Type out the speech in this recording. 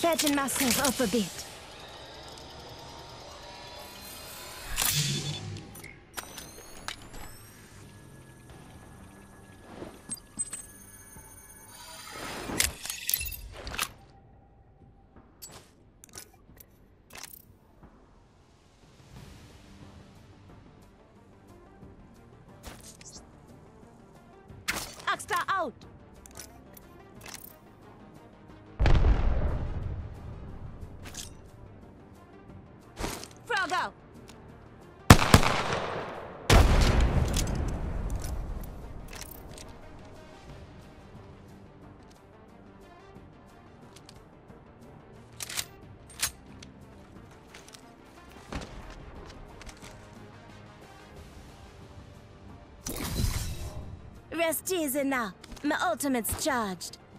fatten myself up a bit. Out. Frog out. Rest easy now. My ultimate's charged.